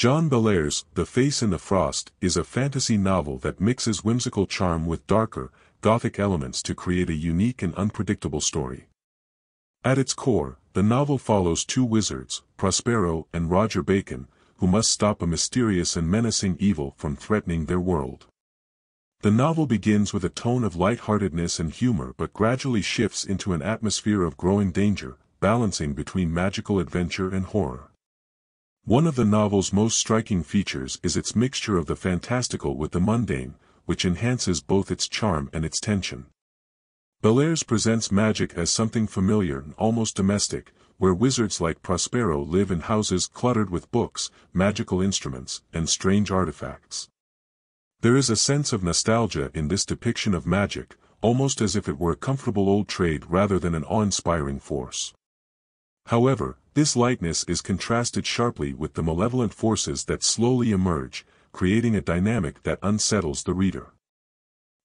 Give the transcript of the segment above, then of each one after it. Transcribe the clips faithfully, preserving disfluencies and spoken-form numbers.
John Bellairs' The Face in the Frost is a fantasy novel that mixes whimsical charm with darker, gothic elements to create a unique and unpredictable story. At its core, the novel follows two wizards, Prospero and Roger Bacon, who must stop a mysterious and menacing evil from threatening their world. The novel begins with a tone of lightheartedness and humor but gradually shifts into an atmosphere of growing danger, balancing between magical adventure and horror. One of the novel's most striking features is its mixture of the fantastical with the mundane, which enhances both its charm and its tension. Bellairs presents magic as something familiar and almost domestic, where wizards like Prospero live in houses cluttered with books, magical instruments, and strange artifacts. There is a sense of nostalgia in this depiction of magic, almost as if it were a comfortable old trade rather than an awe-inspiring force. However, this lightness is contrasted sharply with the malevolent forces that slowly emerge, creating a dynamic that unsettles the reader.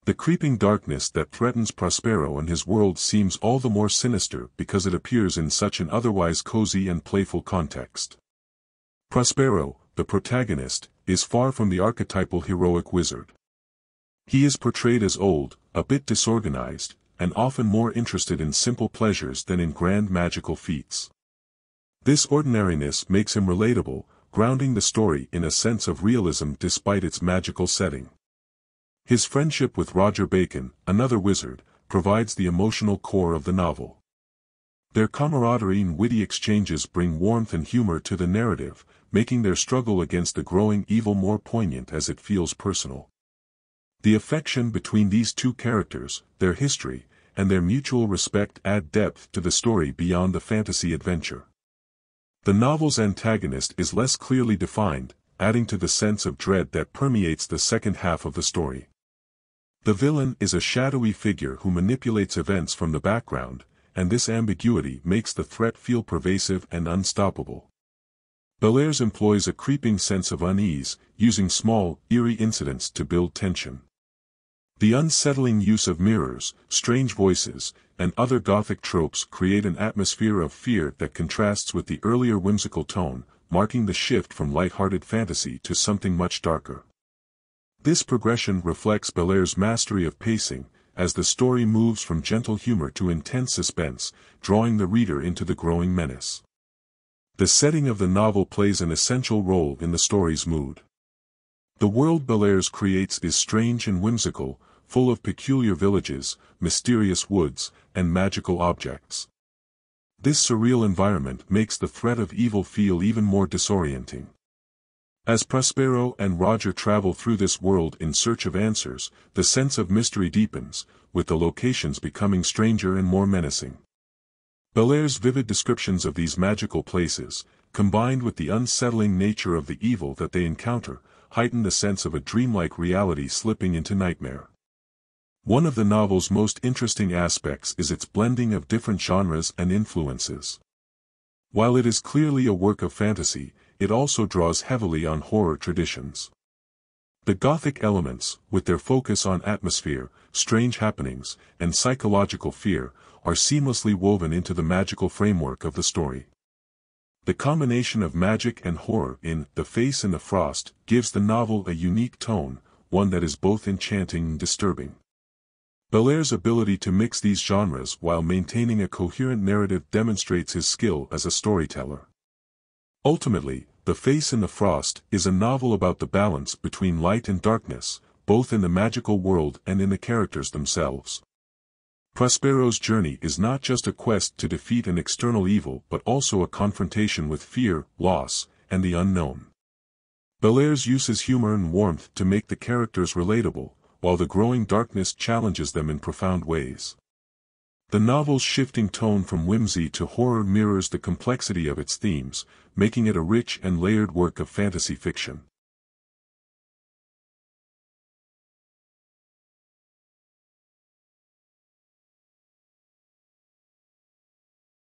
The creeping darkness that threatens Prospero and his world seems all the more sinister because it appears in such an otherwise cozy and playful context. Prospero, the protagonist, is far from the archetypal heroic wizard. He is portrayed as old, a bit disorganized, and often more interested in simple pleasures than in grand magical feats. This ordinariness makes him relatable, grounding the story in a sense of realism despite its magical setting. His friendship with Roger Bacon, another wizard, provides the emotional core of the novel. Their camaraderie and witty exchanges bring warmth and humor to the narrative, making their struggle against the growing evil more poignant as it feels personal. The affection between these two characters, their history, and their mutual respect add depth to the story beyond the fantasy adventure. The novel's antagonist is less clearly defined, adding to the sense of dread that permeates the second half of the story. The villain is a shadowy figure who manipulates events from the background, and this ambiguity makes the threat feel pervasive and unstoppable. Bellairs employs a creeping sense of unease, using small, eerie incidents to build tension. The unsettling use of mirrors, strange voices, and other gothic tropes create an atmosphere of fear that contrasts with the earlier whimsical tone, marking the shift from light-hearted fantasy to something much darker. This progression reflects Bellairs' mastery of pacing, as the story moves from gentle humor to intense suspense, drawing the reader into the growing menace. The setting of the novel plays an essential role in the story's mood. The world Bellairs creates is strange and whimsical, full of peculiar villages, mysterious woods, and magical objects. This surreal environment makes the threat of evil feel even more disorienting. As Prospero and Roger travel through this world in search of answers, the sense of mystery deepens, with the locations becoming stranger and more menacing. Bellairs' vivid descriptions of these magical places, combined with the unsettling nature of the evil that they encounter, heighten the sense of a dreamlike reality slipping into nightmare. One of the novel's most interesting aspects is its blending of different genres and influences. While it is clearly a work of fantasy, it also draws heavily on horror traditions. The Gothic elements, with their focus on atmosphere, strange happenings, and psychological fear, are seamlessly woven into the magical framework of the story. The combination of magic and horror in The Face in the Frost gives the novel a unique tone, one that is both enchanting and disturbing. Bellairs' ability to mix these genres while maintaining a coherent narrative demonstrates his skill as a storyteller. Ultimately, The Face in the Frost is a novel about the balance between light and darkness, both in the magical world and in the characters themselves. Prospero's journey is not just a quest to defeat an external evil but also a confrontation with fear, loss, and the unknown. Bellairs uses humor and warmth to make the characters relatable, while the growing darkness challenges them in profound ways. The novel's shifting tone from whimsy to horror mirrors the complexity of its themes, making it a rich and layered work of fantasy fiction.